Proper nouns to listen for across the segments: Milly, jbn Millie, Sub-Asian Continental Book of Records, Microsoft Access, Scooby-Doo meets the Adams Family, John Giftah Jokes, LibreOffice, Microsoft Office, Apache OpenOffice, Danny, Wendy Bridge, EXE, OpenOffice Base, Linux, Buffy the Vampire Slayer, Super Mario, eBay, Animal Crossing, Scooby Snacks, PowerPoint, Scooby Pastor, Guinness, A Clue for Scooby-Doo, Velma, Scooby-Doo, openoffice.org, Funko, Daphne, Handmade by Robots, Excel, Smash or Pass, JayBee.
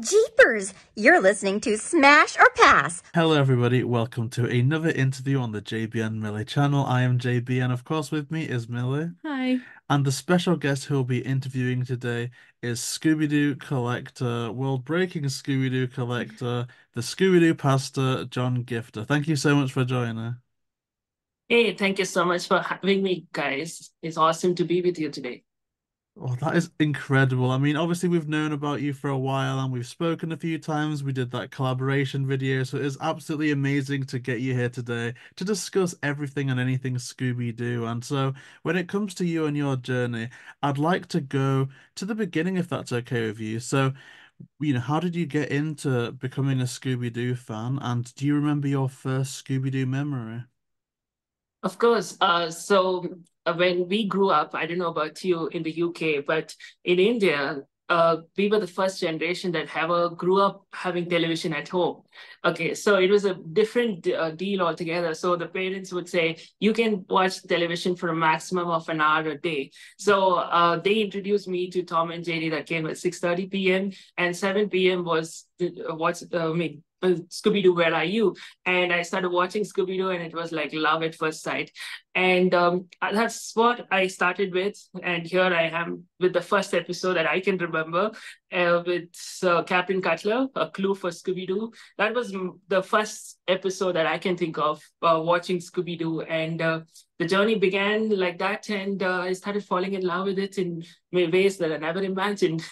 Well, jeepers, you're listening to Smash or Pass. Hello, everybody. Welcome to another interview on the JBN Millie channel. I am JB, and of course with me is Millie. Hi. And the special guest who will be interviewing today is Scooby-Doo collector, world-breaking Scooby-Doo collector, the Scooby-Doo pastor, John Giftah. Thank you so much for joining us. Hey, thank you so much for having me, guys. It's awesome to be with you today. Oh, that is incredible. I mean, obviously, we've known about you for a while and we've spoken a few times. We did that collaboration video. So it is absolutely amazing to get you here today to discuss everything and anything Scooby-Doo. And so when it comes to you and your journey, I'd like to go to the beginning, if that's okay with you. So, you know, how did you get into becoming a Scooby-Doo fan? And do you remember your first Scooby-Doo memory? Of course. When we grew up, I don't know about you in the UK, but in India, we were the first generation that grew up having television at home. Okay, so it was a different deal altogether. So the parents would say, you can watch television for a maximum of an hour a day. So they introduced me to Tom and Jerry that came at 6:30 p.m. and 7 p.m. was Scooby-Doo, Where Are You? And I started watching Scooby-Doo and it was like love at first sight. And that's what I started with. And here I am with the first episode that I can remember with Captain Cutler, A Clue for Scooby-Doo. That was the first episode that I can think of watching Scooby-Doo. And the journey began like that. And I started falling in love with it in ways that I never imagined.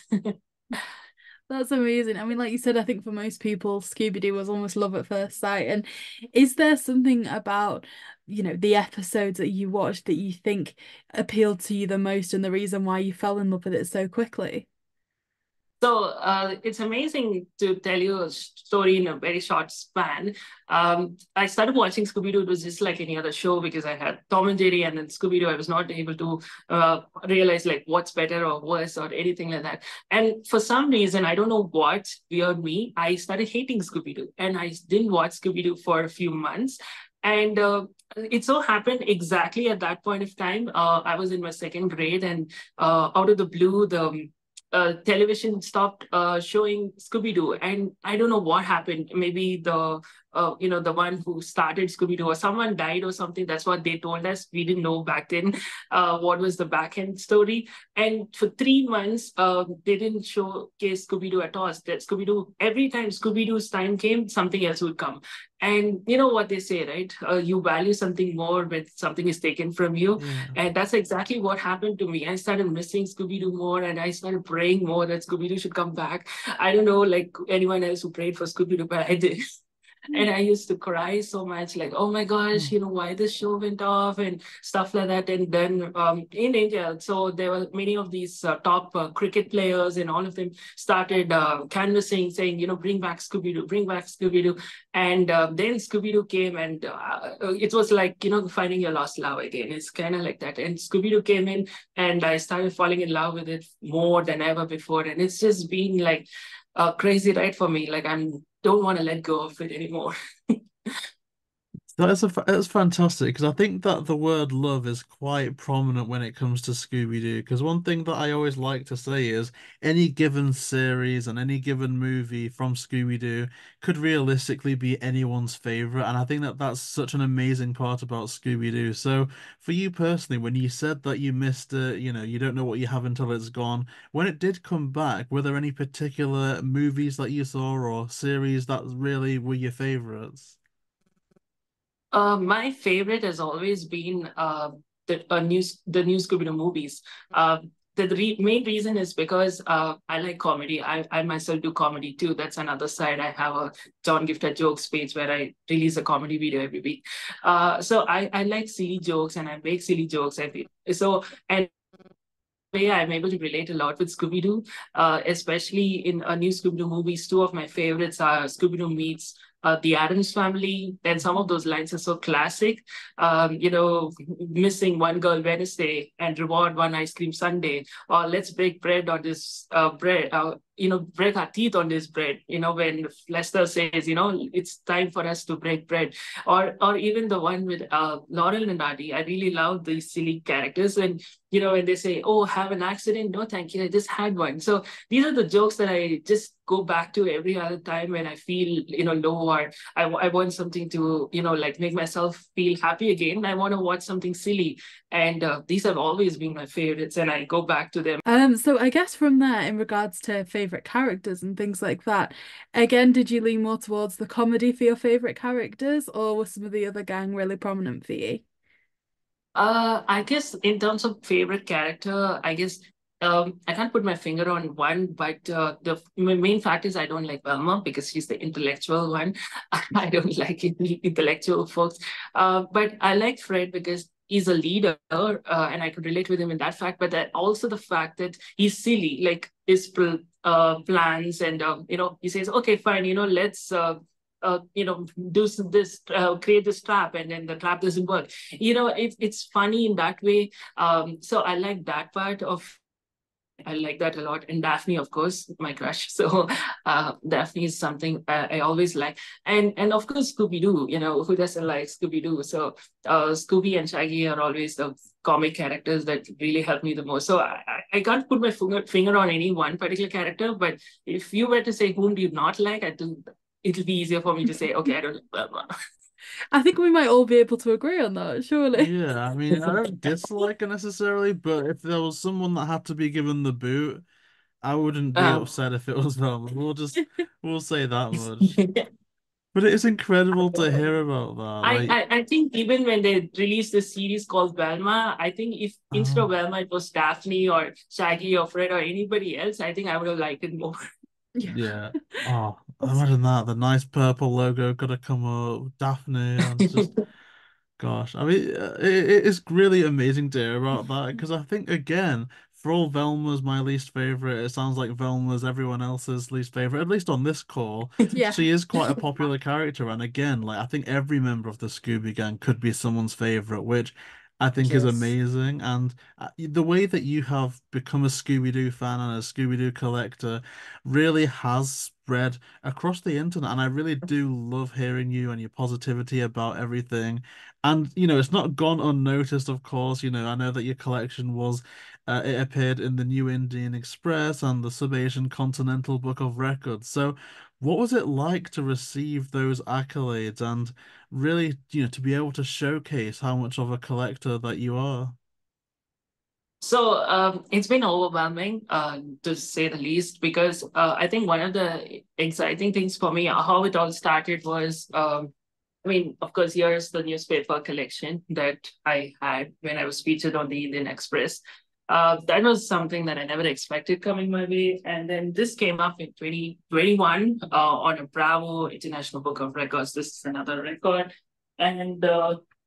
That's amazing. I mean, like you said, I think for most people, Scooby-Doo was almost love at first sight. And is there something about, you know, the episodes that you watched that you think appealed to you the most and the reason why you fell in love with it so quickly? So it's amazing to tell you a story in a very short span. I started watching Scooby-Doo. It was just like any other show because I had Tom and Jerry and then Scooby-Doo. I was not able to realize like what's better or worse or anything like that. And for some reason, I don't know what weird me, I started hating Scooby-Doo and I didn't watch Scooby-Doo for a few months. And it so happened exactly at that point of time. I was in my second grade and out of the blue, the television stopped showing Scooby-Doo, and I don't know what happened. Maybe the one who started Scooby-Doo or someone died or something. That's what they told us. We didn't know back then what was the back end story. And for 3 months, they didn't showcase Scooby-Doo at all. That Scooby-Doo, every time Scooby-Doo's time came, something else would come. And you know what they say, right? You value something more when something is taken from you. Yeah. And that's exactly what happened to me. I started missing Scooby-Doo more and I started praying more that Scooby-Doo should come back. I don't know, like anyone else who prayed for Scooby-Doo, but I did. And I used to cry so much, like, oh my gosh, you know, why this show went off and stuff like that. And then in India, so there were many of these top cricket players and all of them started canvassing, saying, you know, bring back Scooby-Doo, bring back Scooby-Doo. And then Scooby-Doo came and it was like, you know, finding your lost love again. It's kind of like that. And Scooby-Doo came in and I started falling in love with it more than ever before. And it's just been like a crazy ride for me. Like I'm don't want to let go of it anymore. That's fantastic, because I think that the word love is quite prominent when it comes to Scooby-Doo, because one thing that I always like to say is any given series and any given movie from Scooby-Doo could realistically be anyone's favorite, and I think that that's such an amazing part about Scooby-Doo. So for you personally, when you said that you missed it, you know, you don't know what you have until it's gone, when it did come back, were there any particular movies that you saw or series that really were your favorites? My favorite has always been the new Scooby-Doo movies. The main reason is because I like comedy. I myself do comedy too. That's another side. I have a John Giftah Jokes page where I release a comedy video every week. So I like silly jokes and I make silly jokes. I'm able to relate a lot with Scooby-Doo, especially in new Scooby-Doo movies. Two of my favorites are Scooby-Doo meets the Adams Family. Then some of those lines are so classic, you know, missing one girl Wednesday and reward one ice cream Sunday, or let's bake bread on this bread break our teeth on this bread, when Lester says, it's time for us to break bread, or even the one with Laurel and Hardy. I really love these silly characters. And, when they say, oh, have an accident? No, thank you. I just had one. So these are the jokes that I just go back to every other time when I feel, low, or I want something to, like make myself feel happy again. I want to watch something silly. And these have always been my favorites, and I go back to them. So I guess from there, in regards to favorite characters and things like that, again, did you lean more towards the comedy for your favorite characters, or were some of the other gang really prominent for you? I guess in terms of favorite character, I guess I can't put my finger on one, but my main fact is I don't like Velma because she's the intellectual one. I don't like intellectual folks. But I like Fred because he's a leader, and I could relate with him in that fact. But that also the fact that he's silly, like his plans, and he says, okay, fine, let's do this, create this trap, and then the trap doesn't work. It's funny in that way. So I like that part of. I like that a lot. And Daphne, of course, my crush. So Daphne is something I always like. And of course, Scooby-Doo, who doesn't like Scooby-Doo? So Scooby and Shaggy are always the comic characters that really help me the most. So I can't put my finger on any one particular character, but if you were to say whom do you not like, I think it'll be easier for me to say, okay, I don't like blah, blah. I think we might all be able to agree on that, surely. Yeah, I mean, I don't dislike her necessarily, but if there was someone that had to be given the boot, I wouldn't be upset if it was Velma. We'll say that much. Yeah. But it is incredible to hear about that. I think even when they released this series called Velma, I think if instead of Velma it was Daphne or Shaggy or Fred or anybody else, I think I would have liked it more. Yeah. Oh, imagine that. The nice purple logo got to come up. Daphne. And just, gosh. I mean, it is really amazing to hear about that, because I think, again, for all Velma's my least favourite, it sounds like Velma's everyone else's least favourite, at least on this call. Yeah. She is quite a popular character. And again, like I think every member of the Scooby Gang could be someone's favourite, which I think is amazing. And the way that you have become a Scooby-Doo fan and a Scooby-Doo collector really has spread across the internet. And I really do love hearing you and your positivity about everything. And, it's not gone unnoticed, of course. I know that your collection was, it appeared in the New Indian Express and the Sub-Asian Continental Book of Records. So what was it like to receive those accolades and really, to be able to showcase how much of a collector that you are? So it's been overwhelming, to say the least, because I think one of the exciting things for me, how it all started was, I mean, of course, here's the newspaper collection that I had when I was featured on the Indian Express. That was something that I never expected coming my way. And then this came up in 2021 on a Bravo International Book of Records. This is another record. And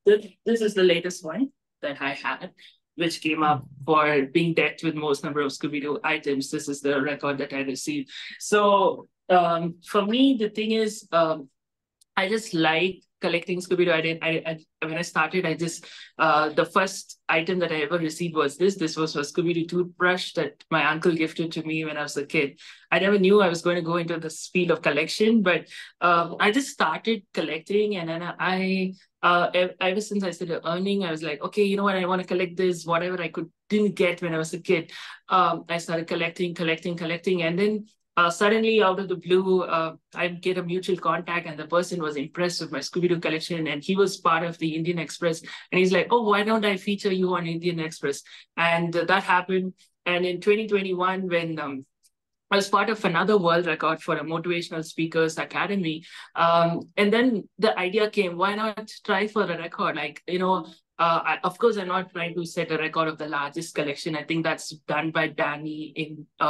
this is the latest one that I had, which came up for being decked with most number of Scooby-Doo items. This is the record that I received. So for me, the thing is, I just like collecting Scooby-Doo. When I started, I just, the first item that I ever received was this. This was a Scooby-Doo toothbrush that my uncle gifted to me when I was a kid. I never knew I was going to go into this field of collection, but I just started collecting. And then ever since I started earning, I was like, okay, you know what? I want to collect this, whatever I didn't get when I was a kid. I started collecting. And then suddenly, out of the blue, I get a mutual contact, and the person was impressed with my Scooby-Doo collection, and he was part of the Indian Express. And he's like, oh, why don't I feature you on Indian Express? And that happened. And in 2021, when I was part of another world record for a Motivational Speakers Academy, and then the idea came, why not try for a record? Like, of course, I'm not trying to set a record of the largest collection. I think that's done by Danny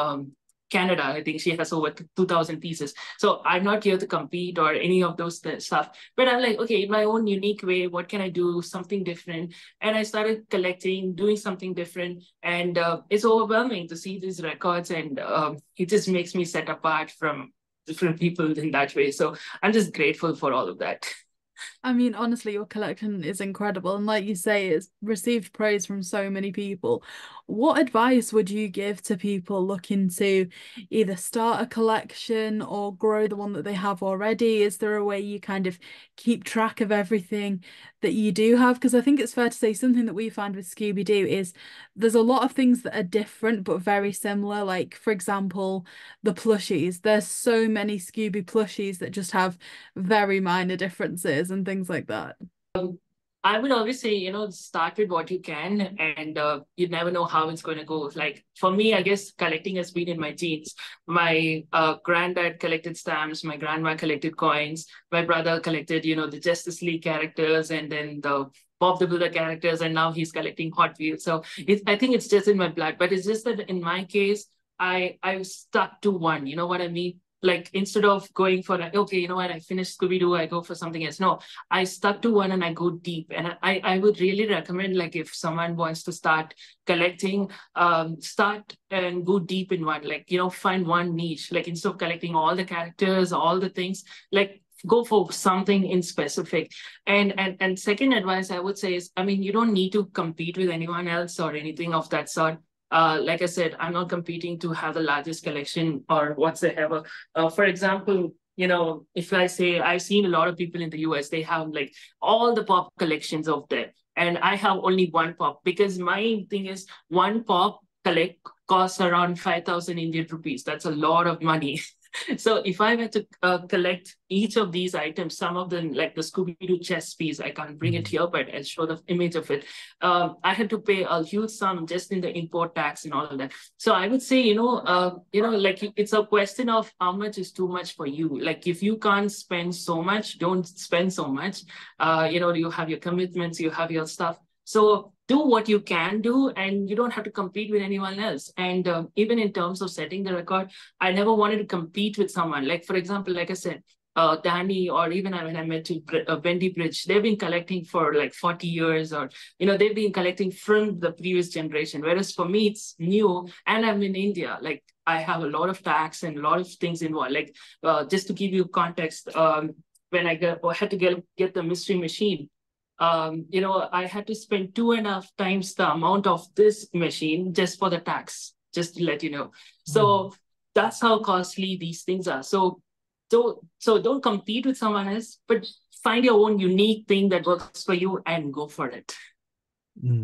in Canada. I think she has over 2,000 pieces. So I'm not here to compete or any of those stuff. But I'm like, okay, in my own unique way, what can I do? Something different. And I started collecting, doing something different. And it's overwhelming to see these records. And it just makes me set apart from different people in that way. So I'm just grateful for all of that. I mean, honestly, your collection is incredible. And like you say, it's received praise from so many people. What advice would you give to people looking to either start a collection or grow the one that they have already? Is there a way you kind of keep track of everything that you do have? Because I think it's fair to say something that we find with Scooby-Doo is there's a lot of things that are different but very similar. Like, for example, the plushies. There's so many Scooby plushies that just have very minor differences and things like that. I would always say, start with what you can, and you never know how it's going to go. Like, for me, I guess collecting has been in my genes. My granddad collected stamps, my grandma collected coins, my brother collected, the Justice League characters, and then the Bob the Builder characters, and now he's collecting Hot Wheels. So I think it's just in my blood, but it's just that in my case, I stuck to one, you know what I mean? Like, instead of going for like, okay, when I finish Scooby-Doo, I go for something else. No, I stuck to one and I go deep. And I would really recommend, like, if someone wants to start collecting, start and go deep in one, like, find one niche. Like, instead of collecting all the characters, all the things, like, go for something in specific. And second advice I would say is, you don't need to compete with anyone else or anything of that sort. Like I said, I'm not competing to have the largest collection or whatsoever. For example, if I say I've seen a lot of people in the US, they have like all the pop collections of there. And I have only one pop, because my thing is one pop costs around 5,000 Indian rupees. That's a lot of money. So if I were to collect each of these items, some of them, like the Scooby-Doo chess piece, I can't bring it here, but I'll show the image of it. I had to pay a huge sum just in the import tax and all of that. So I would say, like, it's a question of how much is too much for you. Like, if you can't spend so much, don't spend so much. You have your commitments, you have your stuff. So do what you can do, and you don't have to compete with anyone else. And even in terms of setting the record, I never wanted to compete with someone. Like, for example, like I said, Danny, or even when I met Wendy Bridge, they've been collecting for like 40 years, or, they've been collecting from the previous generation. Whereas for me, it's new, and I'm in India. Like, I have a lot of tax and a lot of things involved. Like, just to give you context, when I had to get the mystery machine, I had to spend 2.5 times the amount of this machine just for the tax, just to let you know. So that's how costly these things are. So don't compete with someone else, but find your own unique thing that works for you and go for it.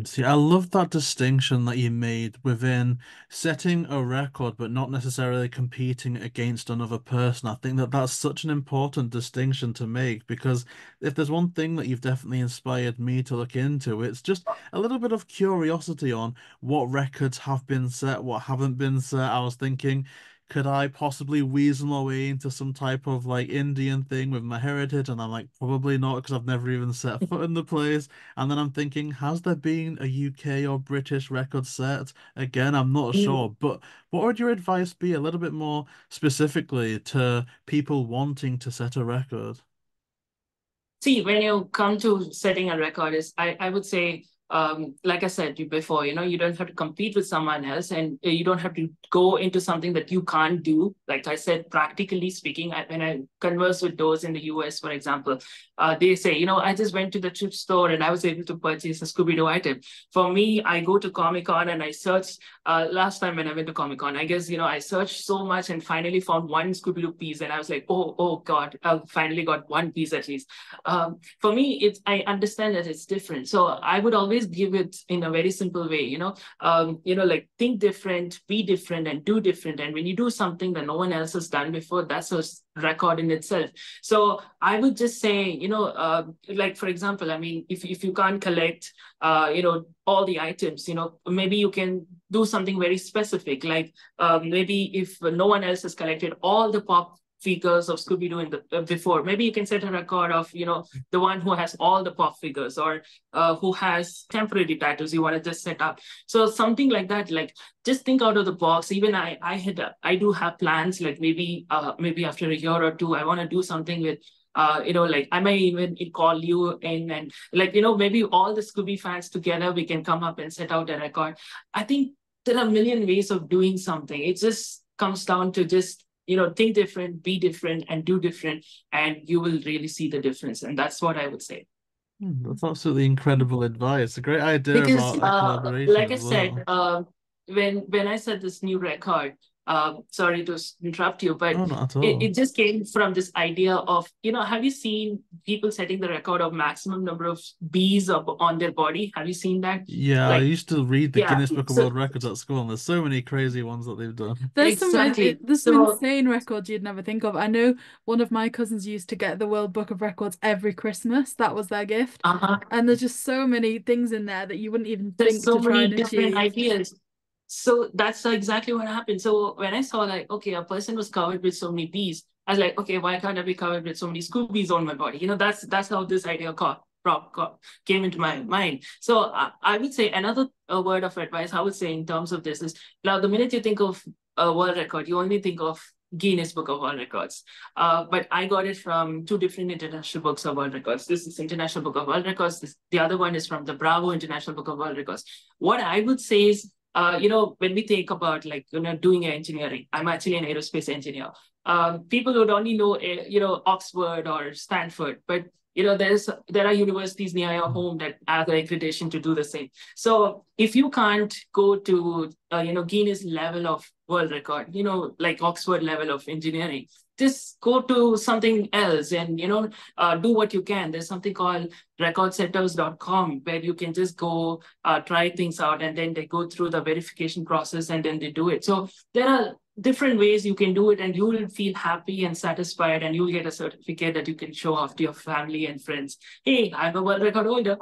See, I love that distinction that you made within setting a record, but not necessarily competing against another person. I think that that's such an important distinction to make, because if there's one thing that you've definitely inspired me to look into, it's just a little bit of curiosity on what records have been set, what haven't been set. I was thinking, could I possibly weasel my way into some type of like Indian thing with my heritage? And I'm like, probably not, because I've never even set foot in the place. And then I'm thinking, has there been a UK or British record set? Again, I'm not sure. But what would your advice be a little bit more specifically to people wanting to set a record? See, when you come to setting a record, I would say, like I said before, you don't have to compete with someone else, and you don't have to go into something that you can't do. Like I said, practically speaking, when I converse with those in the US, for example, they say, I just went to the thrift store and I was able to purchase a Scooby-Doo item. For me, I go to Comic-Con and I searched. Last time when I went to Comic-Con, I guess, I searched so much and finally found one Scooby-Doo piece, and I was like, oh God, I finally got one piece at least. For me, I understand that it's different. So I would always give it in a very simple way, like, think different, be different, and do different. And when you do something that no one else has done before, that's a record in itself. So I would just say, like, for example, if you can't collect, all the items, maybe you can do something very specific. Like, maybe if no one else has collected all the pop figures of Scooby-Doo before, maybe you can set a record of, the one who has all the pop figures, or who has temporary tattoos you want to just set up. So something like that, like, just think out of the box. Even I do have plans, like, maybe after a year or two, I want to do something with, like, I might even call you in, and like, maybe all the Scooby fans together, we can come up and set out a record. I think there are a million ways of doing something. It just comes down to just, think different, be different, and do different, and you will really see the difference. And that's what I would say. That's absolutely incredible advice. A great idea, because, about collaboration. Like I said, when I said this new record, sorry to interrupt you, but it just came from this idea of, you know, have you seen people setting the record of maximum number of bees on their body? Have you seen that? Yeah, like, I used to read the Guinness Book of World Records at school, and there's so many crazy ones that they've done. There's some insane records you'd never think of. I know one of my cousins used to get the World Book of Records every Christmas. That was their gift. And there's just so many things in there that you wouldn't even think to try and achieve. There's so many different ideas. So that's exactly what happened. So when I saw, like, okay, a person was covered with so many bees, I was like, okay, why can't I be covered with so many Scoobies on my body? You know, that's how this idea came into my mind. So I would say another word of advice I would say in terms of this is, now the minute you think of a world record, you only think of Guinness Book of World Records. But I got it from two different international books of world records. This is International Book of World Records. The other one is from the Bravo International Book of World Records. What I would say is, you know, when we think about, like, you know, doing engineering, I'm actually an aerospace engineer. People would only know, you know, Oxford or Stanford, but, you know, there are universities near your home that have the accreditation to do the same. So if you can't go to, you know, Guinness level of world record, you know, like Oxford level of engineering, just go to something else and, you know, do what you can. There's something called recordsetters.com where you can just go try things out, and then they go through the verification process and then they do it. So there are different ways you can do it, and you will feel happy and satisfied, and you'll get a certificate that you can show off to your family and friends. Hey, I'm a world record holder.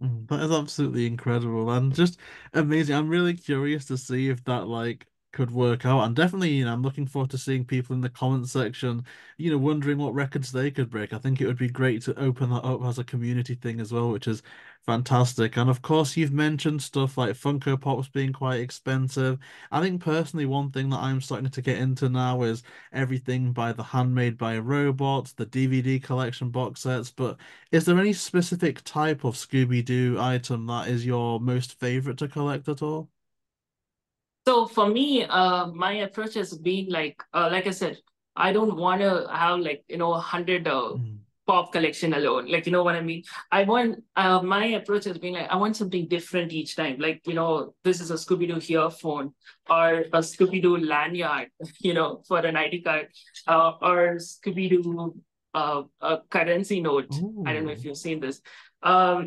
That is absolutely incredible and just amazing. I'm really curious to see if that, like, could work out, and definitely, you know, I'm looking forward to seeing people in the comment section, you know, wondering what records they could break. I think it would be great to open that up as a community thing as well, which is fantastic. And of course, you've mentioned stuff like Funko Pops being quite expensive. I think personally, one thing that I'm starting to get into now is everything by the Handmade by Robots, the DVD collection box sets. But is there any specific type of Scooby-Doo item that is your most favorite to collect at all? So for me, my approach has been, like I said, I don't want to have, like, you know, 100 pop collection alone. Like, you know what I mean? I want, my approach has been, like, I want something different each time. Like, you know, this is a Scooby-Doo earphone, or a Scooby-Doo lanyard, you know, for an ID card, or Scooby-Doo a currency note. Ooh. I don't know if you've seen this. Or,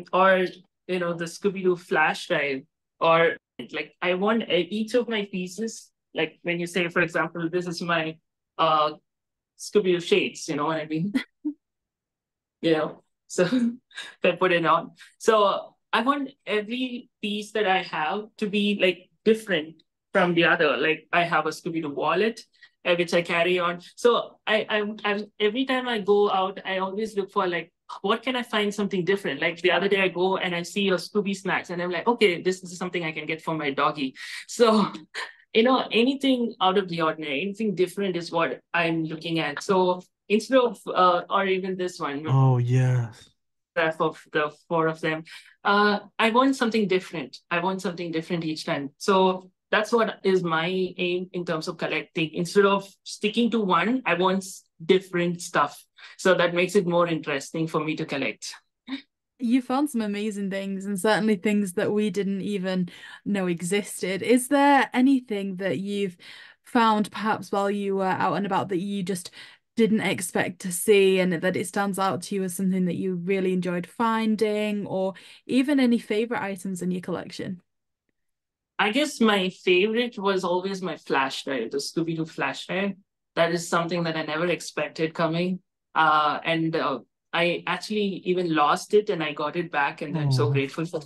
you know, the Scooby-Doo flash drive, or... like, I want each of my pieces, like, when you say, for example, this is my Scooby-Doo shades, you know what I mean? You know, so I put it on. So I want every piece that I have to be, like, different from the other. Like, I have a Scooby-Doo wallet, which I carry on. So I every time I go out, I always look for, like, what can I find something different? Like, the other day I go and I see a Scooby Snacks, and I'm like, okay, this is something I can get for my doggy. So, you know, anything out of the ordinary, anything different is what I'm looking at. So instead of, or even this one. Oh, yeah. Of the four of them. I want something different. I want something different each time. So that's what is my aim in terms of collecting. Instead of sticking to one, I want different stuff. So that makes it more interesting for me to collect. You found some amazing things, and certainly things that we didn't even know existed. Is there anything that you've found perhaps while you were out and about that you just didn't expect to see, and that it stands out to you as something that you really enjoyed finding, or even any favorite items in your collection? I guess my favorite was always my flash drive, the Scooby-Doo flash drive. That is something that I never expected coming. And I actually even lost it, and I got it back, and I'm so grateful for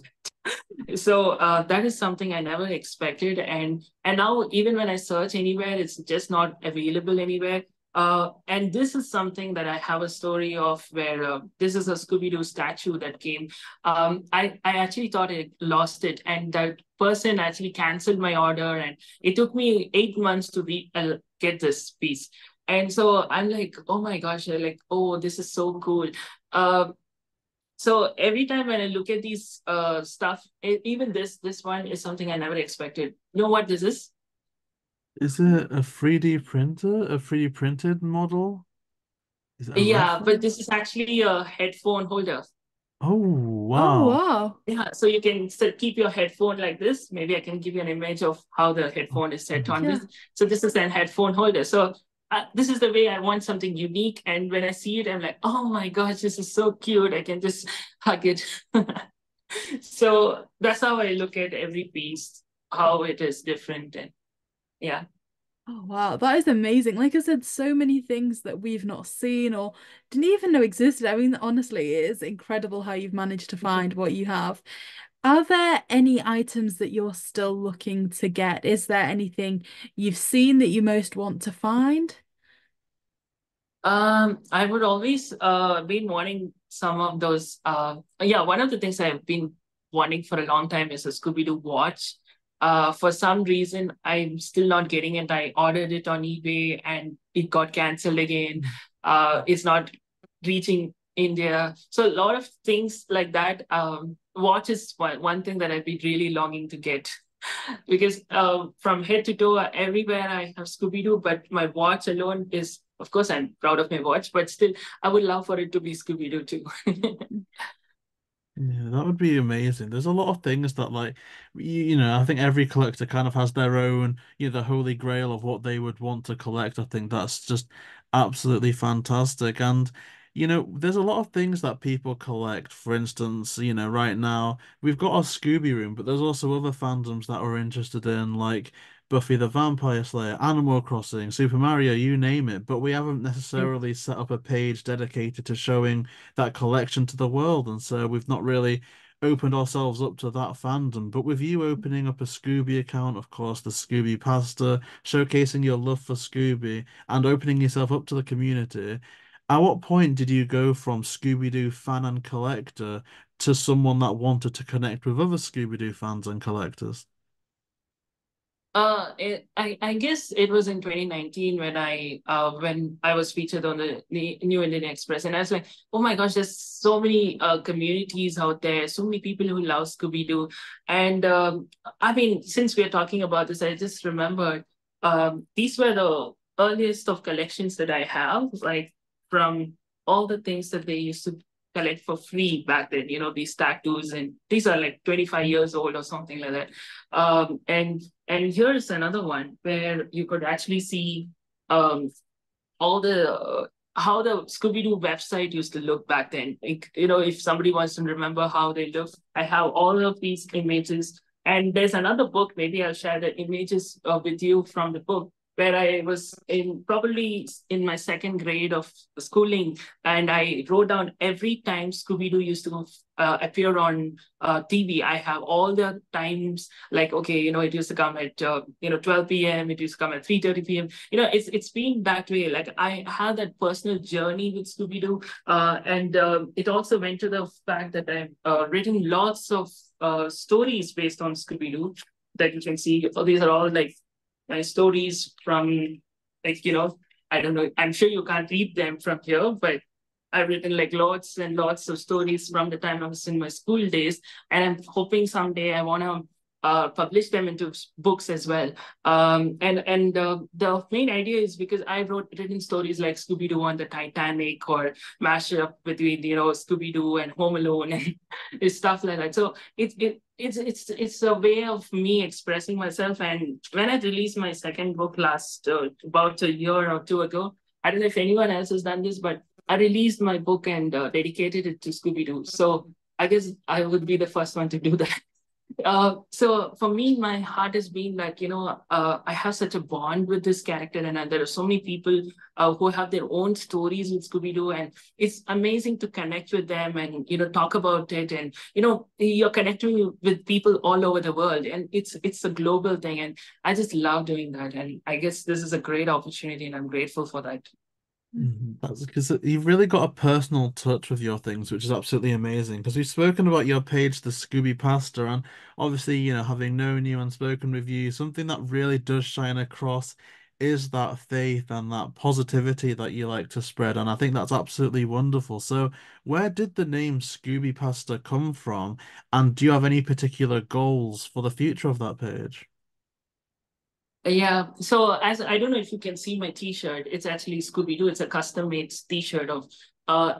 that. So that is something I never expected. And now, even when I search anywhere, it's just not available anywhere. And this is something that I have a story of, where this is a Scooby-Doo statue that came. I actually thought I lost it, and that person actually canceled my order, and it took me 8 months to get this piece. And so I'm like, oh my gosh, I'm like, oh, this is so cool. So every time when I look at these stuff, even this one is something I never expected. You know what this is? Is it a 3D printer? A 3D printed model? Is it a reference? But this is actually a headphone holder. Oh, wow. Oh, wow. Yeah, so you can keep your headphone like this. Maybe I can give you an image of how the headphone is set on this. So this is a headphone holder. So this is the way I want something unique. And when I see it, I'm like, oh my gosh, this is so cute. I can just hug it. So that's how I look at every piece, how it is different. And yeah. Oh, wow. That is amazing. Like I said, so many things that we've not seen or didn't even know existed. I mean, honestly, it is incredible how you've managed to find what you have. Are there any items that you're still looking to get? Is there anything you've seen that you most want to find? I would always been wanting some of those. One of the things I've been wanting for a long time is a Scooby-Doo watch. For some reason, I'm still not getting it. I ordered it on eBay and it got cancelled again. It's not reaching India. So a lot of things like that. Watch is one thing that I've been really longing to get because from head to toe, everywhere I have Scooby-Doo, but my watch alone is, of course, I'm proud of my watch, but still, I would love for it to be Scooby-Doo too. Yeah, that would be amazing. There's a lot of things that, like, I think every collector kind of has their own, the holy grail of what they would want to collect. I think that's just absolutely fantastic. And, there's a lot of things that people collect. For instance, right now, we've got our Scooby room, but there's also other fandoms that we're interested in, like Buffy the Vampire Slayer, Animal Crossing, Super Mario, you name it, but we haven't necessarily set up a page dedicated to showing that collection to the world, and so we've not really opened ourselves up to that fandom. But with you opening up a Scooby account, of course, the Scooby Pastor, showcasing your love for Scooby, and opening yourself up to the community, at what point did you go from Scooby-Doo fan and collector to someone that wanted to connect with other Scooby-Doo fans and collectors? I guess it was in 2019 when I was featured on the New Indian Express, and I was like, oh my gosh, there's so many communities out there, so many people who love Scooby-Doo. And I mean, since we're talking about this, I just remembered these were the earliest of collections that I have, like from all the things that they used to collect for free back then, these tattoos, and these are like 25 years old or something like that. And here's another one where you could actually see all the how the Scooby-Doo website used to look back then. If somebody wants to remember how they look, I have all of these images. And there's another book, maybe I'll share the images with you from the book, where I was probably in my second grade of schooling, and I wrote down every time Scooby-Doo used to appear on TV. I have all the times, like, it used to come at 12 p.m., it used to come at 3:30 p.m. It's been that way. Like, I had that personal journey with Scooby-Doo, and it also went to the fact that I've written lots of stories based on Scooby-Doo that you can see. So these are all like my stories from, like, I don't know, I'm sure you can't read them from here, but I've written like lots and lots of stories from the time I was in my school days. And I'm hoping someday I want to publish them into books as well. And the main idea is because I've written stories like Scooby-Doo on the Titanic, or mashup between Scooby-Doo and Home Alone and stuff like that. So it's a way of me expressing myself. And when I released my second book last about a year or two ago, I don't know if anyone else has done this, but I released my book and dedicated it to Scooby-Doo. So I guess I would be the first one to do that. So for me, my heart has been like, I have such a bond with this character, and there are so many people who have their own stories with Scooby-Doo, and it's amazing to connect with them and, talk about it. And, you're connecting with people all over the world, and it's a global thing. And I just love doing that. And I guess this is a great opportunity, and I'm grateful for that. That's because you've really got a personal touch with your things, which is absolutely amazing. Because we've spoken about your page, the Scooby Pastor, and obviously, having known you and spoken with you, something that really does shine across is that faith and that positivity that you like to spread. And I think that's absolutely wonderful. So where did the name Scooby Pastor come from? And do you have any particular goals for the future of that page? Yeah, so as I don't know if you can see my T-shirt, it's actually Scooby-Doo. It's a custom-made T-shirt of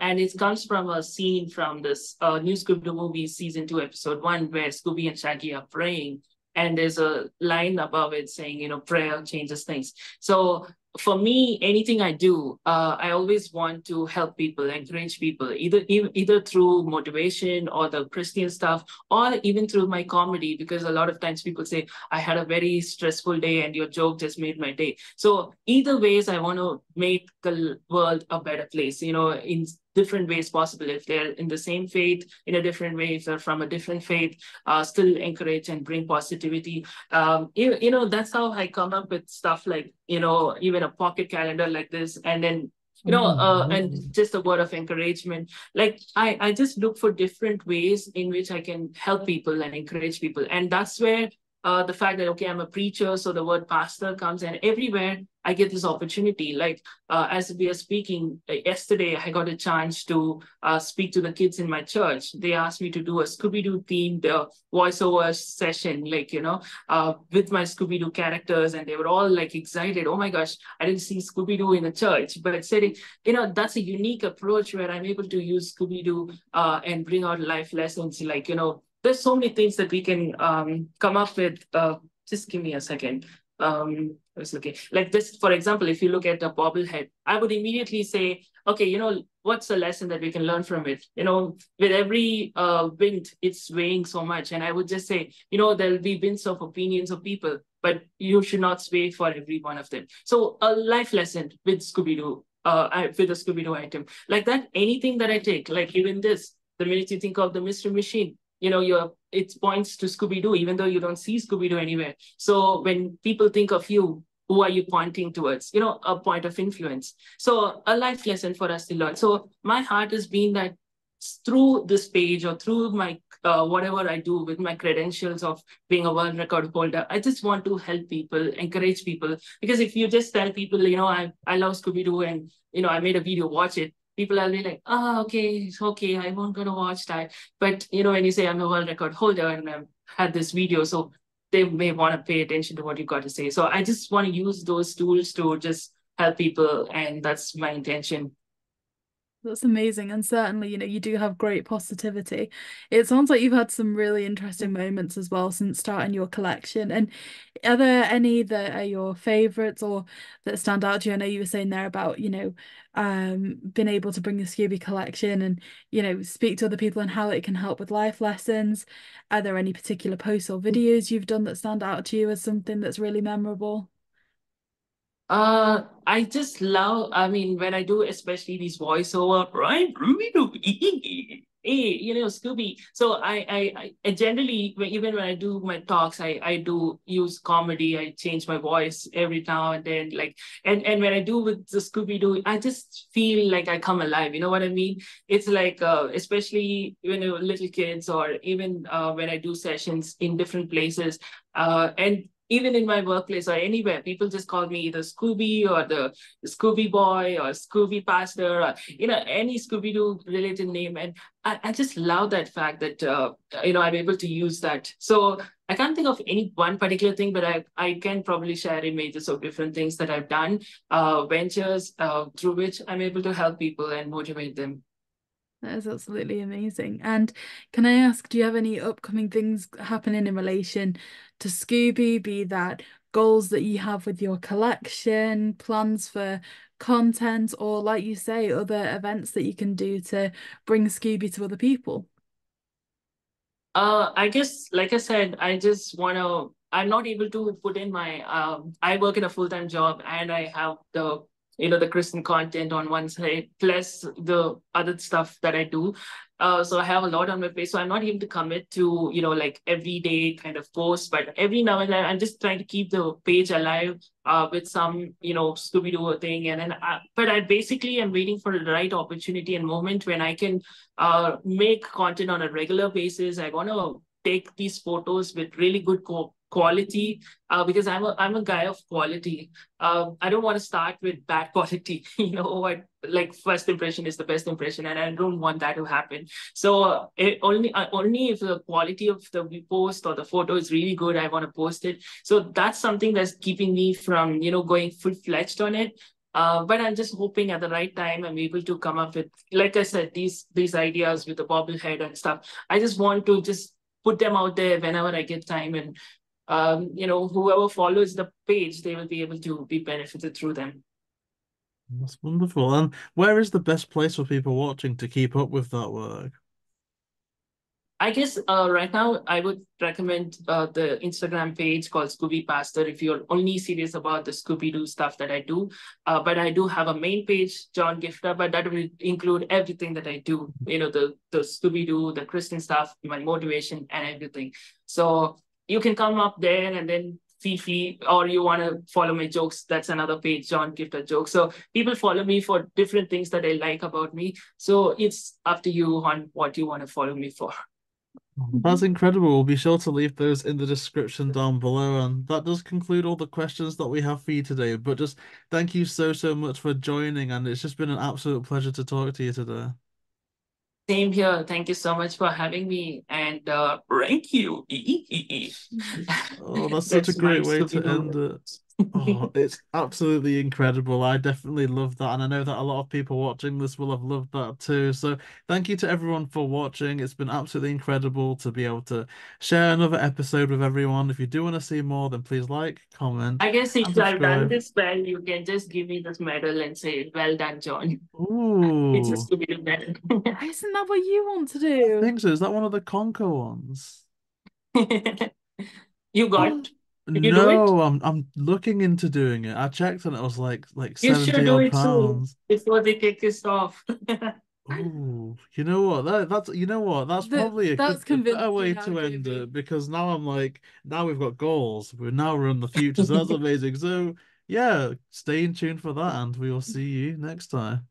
And it comes from a scene from this new Scooby-Doo movie, season 2, episode 1, where Scooby and Shaggy are praying. And there's a line above it saying, you know, prayer changes things. So for me, anything I do, I always want to help people, encourage people, either through motivation or the Christian stuff, or even through my comedy, because a lot of times people say, I had a very stressful day and your joke just made my day. So either ways, I want to make the world a better place, you know, in different ways possible. If they're in the same faith, in a different way, if they're from a different faith, still encourage and bring positivity. You know, that's how I come up with stuff like, you know, even a pocket calendar like this. And then, you know, and just a word of encouragement. Like I just look for different ways in which I can help people and encourage people. And that's where the fact that, okay, I'm a preacher, so the word pastor comes, and everywhere I get this opportunity. Like as we are speaking, yesterday I got a chance to speak to the kids in my church. They asked me to do a Scooby-Doo themed voiceover session, like, you know, with my Scooby-Doo characters, and they were all like excited. Oh my gosh, I didn't see Scooby-Doo in the church, but I said, you know, that's a unique approach where I'm able to use Scooby-Doo and bring out life lessons. Like, you know, there's so many things that we can come up with. Just give me a second. Like this, for example, if you look at the bobblehead, I would immediately say, okay, you know, what's the lesson that we can learn from it? You know, with every wind, it's weighing so much. And I would just say, you know, there'll be winds of opinions of people, but you should not sway for every one of them. So a life lesson with Scooby-Doo, with a Scooby-Doo item. Like that, anything that I take, like even this, the minute you think of the mystery machine, you know, it points to Scooby-Doo, even though you don't see Scooby-Doo anywhere. So when people think of you, who are you pointing towards? You know, a point of influence. So a life lesson for us to learn. So my heart has been that through this page or through my whatever I do with my credentials of being a world record holder, I just want to help people, encourage people. Because if you just tell people, you know, I love Scooby-Doo and, you know, I made a video, watch it, people are really like, oh, okay, it's okay, I won't gonna watch that. But, you know, when you say I'm a world record holder and I've had this video, so they may want to pay attention to what you got to say. So I just want to use those tools to just help people, and that's my intention. That's amazing. And certainly, you know, you do have great positivity. It sounds like you've had some really interesting moments as well since starting your collection. And are there any that are your favourites or that stand out to you? I know you were saying there about, you know, being able to bring the Scooby collection and, you know, speak to other people and how it can help with life lessons. Are there any particular posts or videos you've done that stand out to you as something that's really memorable? I just love, I mean, when I do, especially these voiceover, right? You know, Scooby. So I generally, even when I do my talks, I do use comedy. I change my voice every now and then. Like, and when I do with the Scooby-Doo, I just feel like I come alive. You know what I mean? It's like, especially when you're little kids, or even when I do sessions in different places, and even in my workplace or anywhere, people just call me either Scooby or the Scooby Boy or Scooby Pastor, or, you know, any Scooby-Doo related name. And I just love that fact that, you know, I'm able to use that. So I can't think of any one particular thing, but I can probably share images of different things that I've done, ventures through which I'm able to help people and motivate them. That is absolutely amazing. And can I ask, do you have any upcoming things happening in relation to Scooby, be that goals that you have with your collection, plans for content, or like you say, other events that you can do to bring Scooby to other people? I guess, like I said, I just want to, I'm not able to put in my, I work in a full-time job and I have the, you know, the Christian content on one side, plus the other stuff that I do. So I have a lot on my plate. So I'm not able to commit to, you know, like everyday kind of post, but every now and then I'm just trying to keep the page alive with some, you know, Scooby-Doo thing. And then, but I basically am waiting for the right opportunity and moment when I can make content on a regular basis. I want to take these photos with really good quality, because I'm a guy of quality. I don't want to start with bad quality, you know, like first impression is the best impression, and I don't want that to happen. So only if the quality of the post or the photo is really good, I want to post it. So that's something that's keeping me from, you know, going full-fledged on it. But I'm just hoping at the right time I'm able to come up with, like I said, these ideas with the bobblehead and stuff. I just want to just put them out there whenever I get time, and you know, whoever follows the page, they will be able to be benefited through them. That's wonderful. And where is the best place for people watching to keep up with that work? I guess right now I would recommend the Instagram page called Scooby Pastor if you're only serious about the Scooby-Doo stuff that I do. But I do have a main page, John Giftah, but that will include everything that I do. You know, the Scooby-Doo, the Christian stuff, my motivation and everything. So you can come up there and then feel free, or you want to follow my jokes, that's another page, John Giftah Jokes. So people follow me for different things that they like about me. So it's up to you on what you want to follow me for. That's incredible. We'll be sure to leave those in the description down below. And that does conclude all the questions that we have for you today. But just thank you so, so much for joining. And it's just been an absolute pleasure to talk to you today. Same here. Thank you so much for having me. And thank you. Oh, that's such a great way to end it. Oh, it's absolutely incredible. I definitely love that, and I know that a lot of people watching this will have loved that too. So thank you to everyone for watching. It's been absolutely incredible to be able to share another episode with everyone. If you do want to see more, then please like, comment, I guess if I've done this well, you can just give me this medal and say, well done, John. Ooh. It's just to be the medal. Isn't that what you want to do? I think so. Is that one of the Conker ones? You got No, I'm looking into doing it. I checked and it was like £70. Before they kick us off. Ooh, you know what? That's probably a way to end it, because now I'm like, now we've got goals. We're now run the future. So that's amazing. So yeah, stay in tune for that, and we will see you next time.